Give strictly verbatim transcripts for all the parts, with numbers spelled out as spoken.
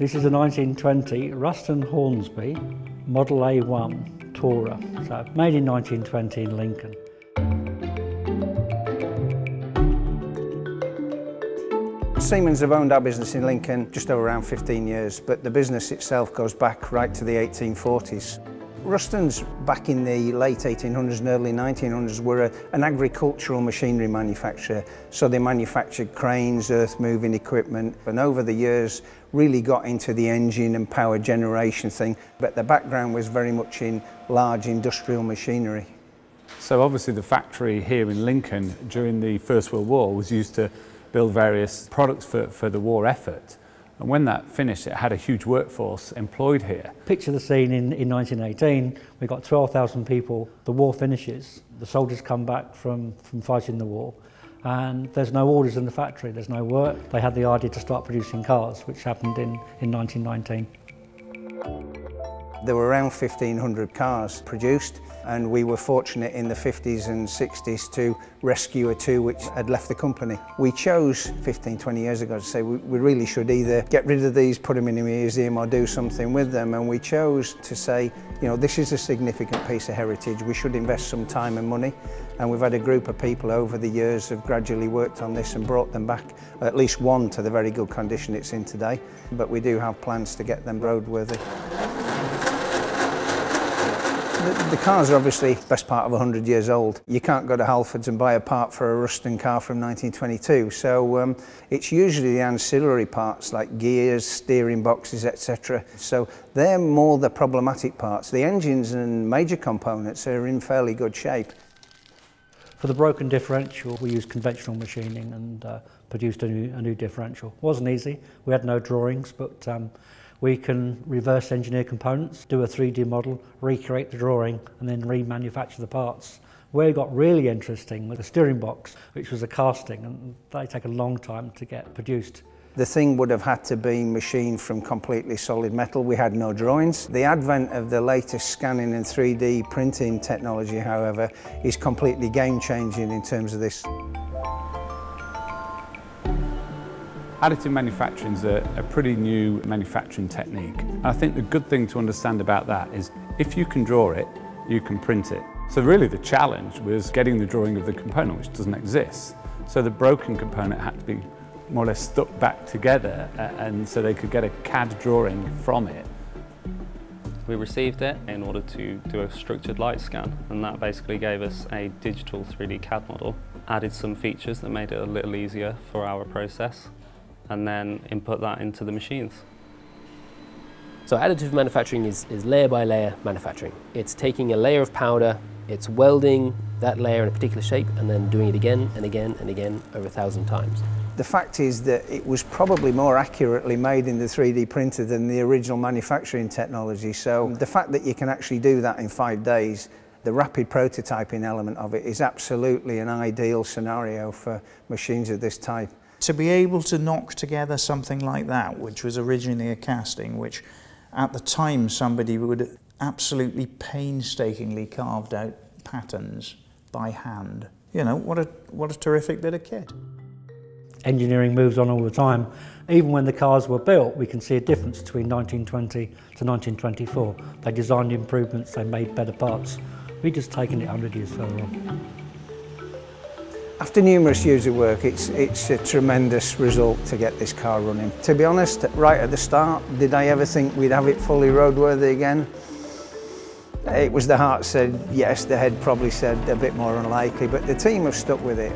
This is a nineteen twenty Ruston Hornsby Model A one Tourer, so made in nineteen twenty in Lincoln. Siemens have owned our business in Lincoln just over around fifteen years, but the business itself goes back right to the eighteen forties. Ruston's back in the late eighteen hundreds and early nineteen hundreds were a, an agricultural machinery manufacturer, so they manufactured cranes, earth moving equipment, and over the years really got into the engine and power generation thing, but the background was very much in large industrial machinery. So obviously the factory here in Lincoln during the First World War was used to build various products for, for the war effort. And when that finished, it had a huge workforce employed here. Picture the scene in, in nineteen eighteen, we've got twelve thousand people, the war finishes, the soldiers come back from, from fighting the war, and there's no orders in the factory, there's no work. They had the idea to start producing cars, which happened in, in nineteen nineteen. There were around fifteen hundred cars produced, and we were fortunate in the fifties and sixties to rescue a two which had left the company. We chose fifteen, twenty years ago to say we, we really should either get rid of these, put them in a museum, or do something with them, and we chose to say, you know, this is a significant piece of heritage, we should invest some time and money, and we've had a group of people over the years who have gradually worked on this and brought them back, at least one, to the very good condition it's in today, but we do have plans to get them roadworthy. The cars are obviously the best part of a hundred years old. You can't go to Halfords and buy a part for a Ruston car from nineteen twenty-two, so um, it's usually the ancillary parts like gears, steering boxes, et cetera. So they're more the problematic parts. The engines and major components are in fairly good shape. For the broken differential, we used conventional machining and uh, produced a new, a new differential. It wasn't easy, we had no drawings, but um, we can reverse engineer components, do a three D model, recreate the drawing, and then remanufacture the parts. Where it got really interesting was the steering box, which was a casting, and they take a long time to get produced. The thing would have had to be machined from completely solid metal. We had no drawings. The advent of the latest scanning and three D printing technology, however, is completely game-changing in terms of this. Additive manufacturing is a, a pretty new manufacturing technique. And I think the good thing to understand about that is if you can draw it, you can print it. So really the challenge was getting the drawing of the component, which doesn't exist. So the broken component had to be more or less stuck back together, uh, and so they could get a C A D drawing from it. We received it in order to do a structured light scan, and that basically gave us a digital three D C A D model, added some features that made it a little easier for our process, and then input that into the machines. So additive manufacturing is, is layer by layer manufacturing. It's taking a layer of powder, it's welding that layer in a particular shape and then doing it again and again and again over a thousand times. The fact is that it was probably more accurately made in the three D printer than the original manufacturing technology. So the fact that you can actually do that in five days, the rapid prototyping element of it is absolutely an ideal scenario for machines of this type. To be able to knock together something like that, which was originally a casting, which at the time somebody would absolutely painstakingly carved out patterns by hand. You know, what a, what a terrific bit of kit. Engineering moves on all the time. Even when the cars were built, we can see a difference between nineteen twenty to nineteen twenty-four. They designed improvements, they made better parts. We've just taken it a hundred years further on. After numerous years of work, it's, it's a tremendous result to get this car running. To be honest, right at the start, did I ever think we'd have it fully roadworthy again? It was the heart said yes, the head probably said a bit more unlikely, but the team have stuck with it.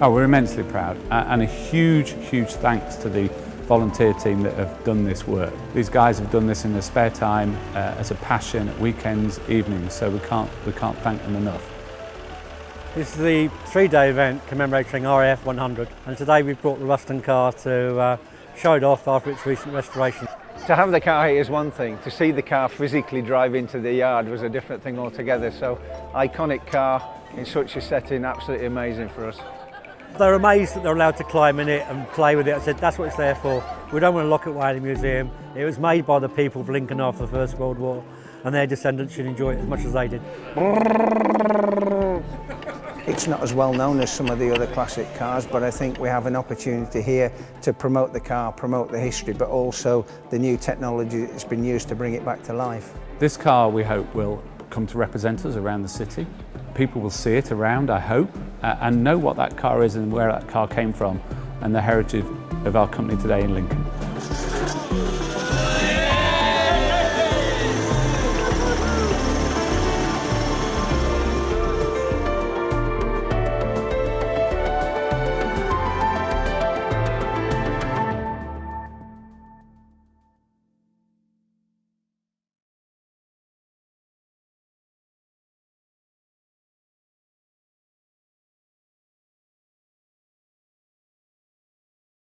Oh, we're immensely proud, and a huge, huge thanks to the volunteer team that have done this work. These guys have done this in their spare time, uh, as a passion, at weekends, evenings, so we can't, we can't thank them enough. This is the three-day event commemorating R A F one hundred, and today we've brought the Ruston car to uh, show it off after its recent restoration. To have the car here is one thing, to see the car physically drive into the yard was a different thing altogether, so iconic car in such a setting, absolutely amazing for us. They're amazed that they're allowed to climb in it and play with it. I said that's what it's there for, we don't want to lock it away in a museum. It was made by the people of Lincoln after the First World War, and their descendants should enjoy it as much as they did. It's not as well known as some of the other classic cars, but I think we have an opportunity here to promote the car, promote the history, but also the new technology that's been used to bring it back to life. This car, we hope, will come to represent us around the city. People will see it around, I hope, uh, and know what that car is and where that car came from and the heritage of our company today in Lincoln.